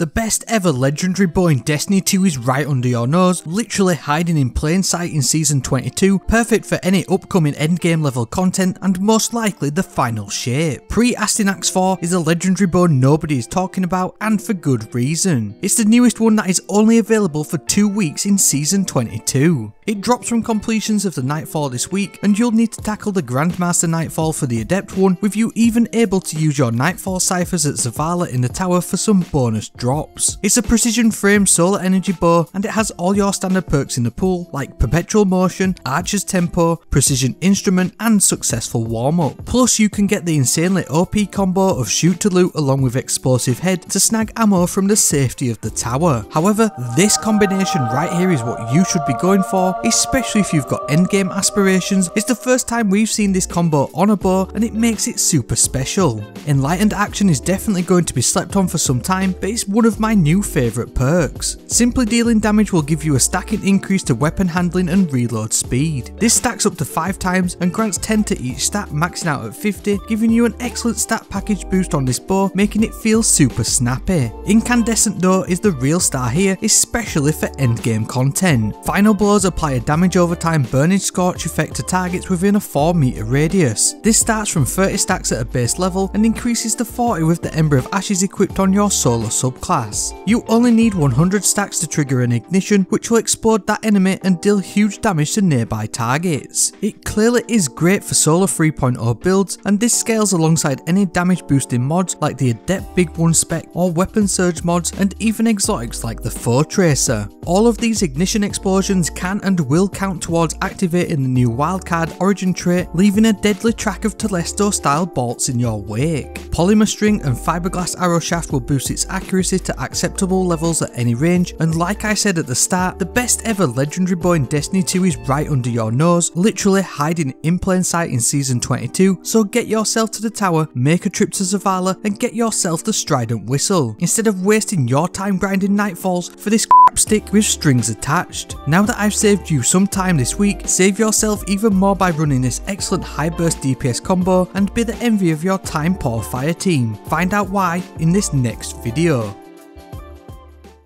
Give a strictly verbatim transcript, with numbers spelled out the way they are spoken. The best ever legendary bow in Destiny two is right under your nose, literally hiding in plain sight in Season twenty-two, perfect for any upcoming endgame level content and most likely the final shape. P R E Astyanax four is a legendary bow nobody is talking about and for good reason. It's the newest one that is only available for two weeks in Season twenty-two. It drops from completions of the Nightfall this week and you'll need to tackle the Grandmaster Nightfall for the Adept one, with you even able to use your Nightfall ciphers at Zavala in the tower for some bonus drops. Drops. It's a precision frame solar energy bow and it has all your standard perks in the pool like perpetual motion, archer's tempo, precision instrument and successful warm up. Plus you can get the insanely O P combo of shoot to loot along with explosive head to snag ammo from the safety of the tower. However, this combination right here is what you should be going for, especially if you've got endgame aspirations. It's the first time we've seen this combo on a bow and it makes it super special. Enlightened action is definitely going to be slept on for some time, but it's one One of my new favourite perks. Simply dealing damage will give you a stacking increase to weapon handling and reload speed. This stacks up to five times and grants ten to each stat, maxing out at fifty, giving you an excellent stat package boost on this bow, making it feel super snappy. Incandescent though is the real star here, especially for endgame content. Final blows apply a damage over time burning scorch effect to targets within a four meter radius. This starts from thirty stacks at a base level and increases to forty with the Ember of Ashes equipped on your Solar subclass. You only need one hundred stacks to trigger an ignition, which will explode that enemy and deal huge damage to nearby targets. It clearly is great for Solar three point oh builds, and this scales alongside any damage boosting mods like the Adept Big One Spec or Weapon Surge mods, and even exotics like the Foe Tracer. All of these ignition explosions can and will count towards activating the new wildcard origin trait, leaving a deadly track of telesto style bolts in your wake. Polymer string and fiberglass arrow shaft will boost its accuracy to acceptable levels at any range, and like I said at the start, the best ever legendary bow in Destiny two is right under your nose, literally hiding in plain sight in Season twenty-two, so get yourself to the tower, make a trip to Zavala and get yourself the Strident Whistle, instead of wasting your time grinding Nightfalls for this crap stick with strings attached. Now that I've saved you some time this week, save yourself even more by running this excellent high burst D P S combo and be the envy of your time poor fire team. Find out why in this next video.